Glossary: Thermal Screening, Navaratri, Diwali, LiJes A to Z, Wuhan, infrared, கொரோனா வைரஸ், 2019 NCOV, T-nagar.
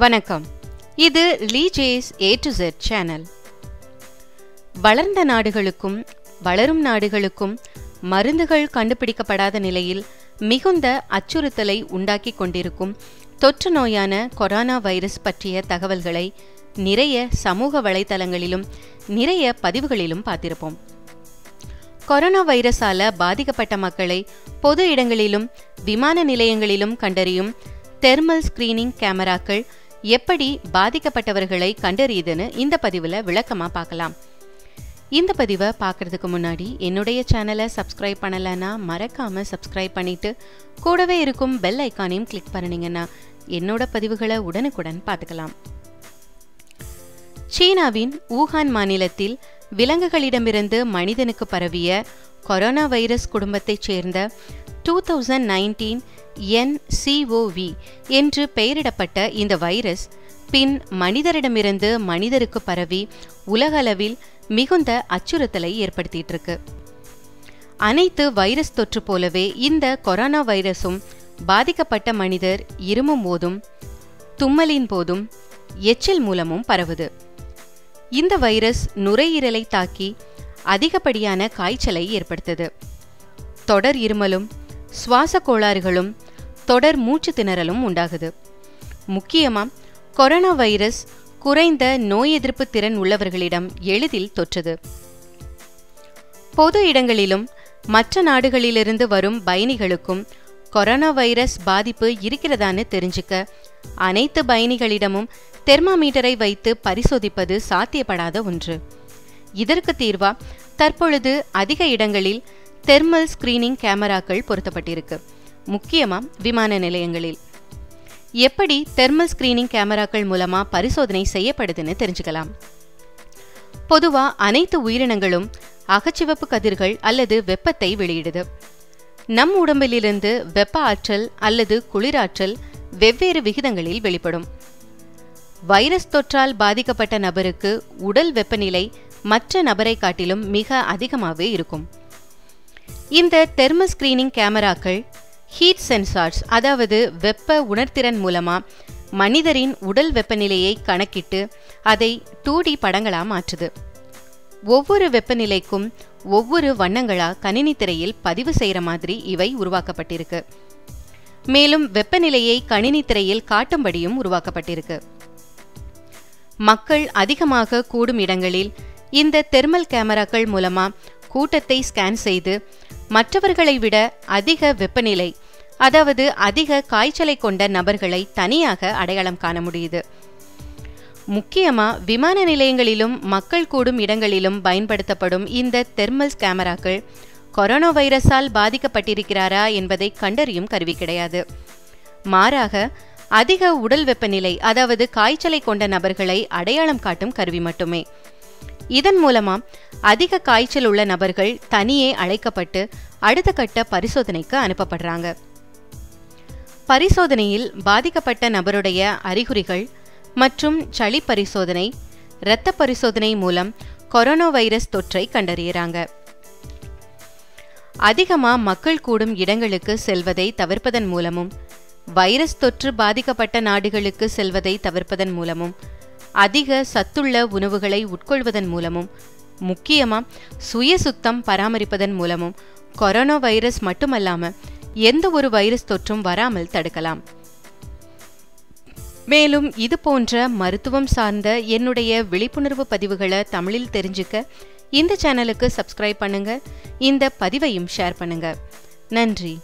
வணக்கம். இது லீஜேஸ் A to Z சேனல். வளர்ந்த நாடுகளுக்கும் வளரும் நாடுகளுக்கும் மருந்துகள் கண்டுபிடிக்கப்படாத நிலையில் மிகுந்த அச்சுறுத்தலை உண்டாக்கி கொண்டிருக்கும் தொற்று நோயான கொரோனா வைரஸ் பற்றிய தகவல்களை நிறைய சமூக வலைத்தளங்களிலும் நிறைய பதிவுகளிலும் பார்த்திருப்போம். கொரோனா வைரஸால பாதிக்கப்பட்ட மக்களை பொது இடங்களிலும் விமான நிலையங்களிலும் கண்டறியும் தெர்மல் ஸ்கிரீனிங் கேமராக்கள் எப்படி பாதிக்கப்பட்டவர்களை கண்டறியுதுன்னு இந்த பதிவில் விளக்கமாக பார்க்கலாம். இந்த பதிவை பார்க்குறதுக்கு முன்னாடி என்னுடைய சேனலை சப்ஸ்கிரைப் பண்ணலைன்னா மறக்காமல் சப்ஸ்கிரைப் பண்ணிவிட்டு கூடவே இருக்கும் பெல் ஐக்கானையும் கிளிக் பண்ணிங்கன்னா என்னோட பதிவுகளை உடனுக்குடன் பார்த்துக்கலாம். சீனாவின் வூஹான் மாநிலத்தில் விலங்குகளிடமிருந்து மனிதனுக்கு பரவிய கொரோனா வைரஸ் குடும்பத்தைச் சேர்ந்த 2019 NCOV என்று பெயரிடப்பட்ட இந்த வைரஸ் பின் மனிதரிடமிருந்து மனிதருக்கு பரவி உலகளவில் மிகுந்த அச்சுறுத்தலை ஏற்படுத்தியிருக்கு. அனைத்து வைரஸ் தொற்று போலவே இந்த கொரோனா வைரஸும் பாதிக்கப்பட்ட மனிதர் இருமும் போதும் தும்மலின் போதும் எச்சில் மூலமும் பரவுது. இந்த வைரஸ் நுரையீரலை தாக்கி அதிகப்படியான காய்ச்சலை ஏற்படுத்துது. தொடர் இருமலும் சுவாச கோளாறுகளும் தொடர் மூச்சு திணறலும் உண்டாகுது. முக்கியமாக கொரோனா வைரஸ் குறைந்த நோய் எதிர்ப்பு திறன் உள்ளவர்களிடம் எளிதில் தொற்றுது. பொது இடங்களிலும் மற்ற நாடுகளிலிருந்து வரும் பயணிகளுக்கும் கொரோனா வைரஸ் பாதிப்பு இருக்கிறதான்னு தெரிஞ்சுக்க அனைத்து பயணிகளிடமும் தெர்மாமீட்டரை வைத்து பரிசோதிப்பது சாத்தியப்படாத ஒன்று. இதற்கு தீர்வா தற்பொழுது அதிக இடங்களில் தெர்மல் ஸ்கிரீனிங் கேமராக்கள் பொருத்தப்பட்டிருக்கு, முக்கியமாக விமான நிலையங்களில். எப்படி தெர்மல் ஸ்கிரீனிங் கேமராக்கள் மூலமாக பரிசோதனை செய்யப்படுதுன்னு தெரிஞ்சுக்கலாம். பொதுவாக அனைத்து உயிரினங்களும் அகச்சிவப்பு கதிர்கள் அல்லது வெப்பத்தை வெளியிடுது. நம் உடம்பிலிருந்து வெப்ப ஆற்றல் அல்லது குளிராற்றல் வெவ்வேறு விகிதங்களில் வெளிப்படும். வைரஸ் தொற்றால் பாதிக்கப்பட்ட நபருக்கு உடல் வெப்பநிலை மற்ற நபரை காட்டிலும் மிக அதிகமாகவே இருக்கும். இந்த தெர்மல் ஸ்கிரீனிங் கேமராக்கள் ஹீட் சென்சார்ஸ், அதாவது வெப்ப உணர்திறன் மூலமாக மனிதரின் உடல் வெப்பநிலையை கணக்கிட்டு அதை 2D படங்களாக மாற்றுது. ஒவ்வொரு வெப்பநிலைக்கும் ஒவ்வொரு வண்ணங்களாக கணினி திரையில் பதிவு செய்கிற மாதிரி இவை உருவாக்கப்பட்டிருக்கு. மேலும் வெப்பநிலையை கணினி திரையில் காட்டும்படியும் உருவாக்கப்பட்டிருக்கு. மக்கள் அதிகமாக கூடும் இடங்களில் இந்த தெர்மல் கேமராக்கள் மூலமாக கூட்டத்தை ஸ்கேன் செய்து மற்றவர்களை விட அதிக வெப்பநிலை, அதாவது அதிக காய்ச்சலை கொண்ட நபர்களை தனியாக அடையாளம் காண முடியுது. முக்கியமாக விமான நிலையங்களிலும் மக்கள் கூடும் இடங்களிலும் பயன்படுத்தப்படும் இந்த தெர்மல் கேமராக்கள் கொரோனா வைரஸால் பாதிக்கப்பட்டிருக்கிறாரா என்பதை கண்டறியும் கருவி கிடையாது. மாறாக அதிக உடல் வெப்பநிலை, அதாவது காய்ச்சலை கொண்ட நபர்களை அடையாளம் காட்டும் கருவி மட்டுமே. இதன் மூலமாக அதிக காய்ச்சல் உள்ள நபர்கள் தனியே அழைக்கப்பட்டு அடுத்த கட்ட பரிசோதனைக்கு அனுப்பப்படுறாங்க. பரிசோதனையில் பாதிக்கப்பட்ட நபருடைய அறிகுறிகள் மற்றும் சளி பரிசோதனை, இரத்த பரிசோதனை மூலம் கொரோனா வைரஸ் தொற்றை கண்டறியறாங்க. அதிகமாக மக்கள் கூடும் இடங்களுக்கு செல்வதை தவிர்ப்பதன் மூலமும் வைரஸ் தொற்று பாதிக்கப்பட்ட நாடுகளுக்கு செல்வதை தவிர்ப்பதன் மூலமும் அதிக சத்துள்ள உணவுகளை உட்கொள்வதன் மூலமும் முக்கியமாக சுய சுத்தம் பராமரிப்பதன் மூலமும் கொரோனா வைரஸ் மட்டுமல்லாமல் எந்த ஒரு வைரஸ் தொற்றும் வராமல் தடுக்கலாம். மேலும் இது போன்ற மருத்துவம் சார்ந்த என்னுடைய விழிப்புணர்வு பதிவுகளை தமிழில் தெரிஞ்சுக்க இந்த சேனலுக்கு சப்ஸ்கிரைப் பண்ணுங்க. இந்த பதிவையும் ஷேர் பண்ணுங்க. நன்றி.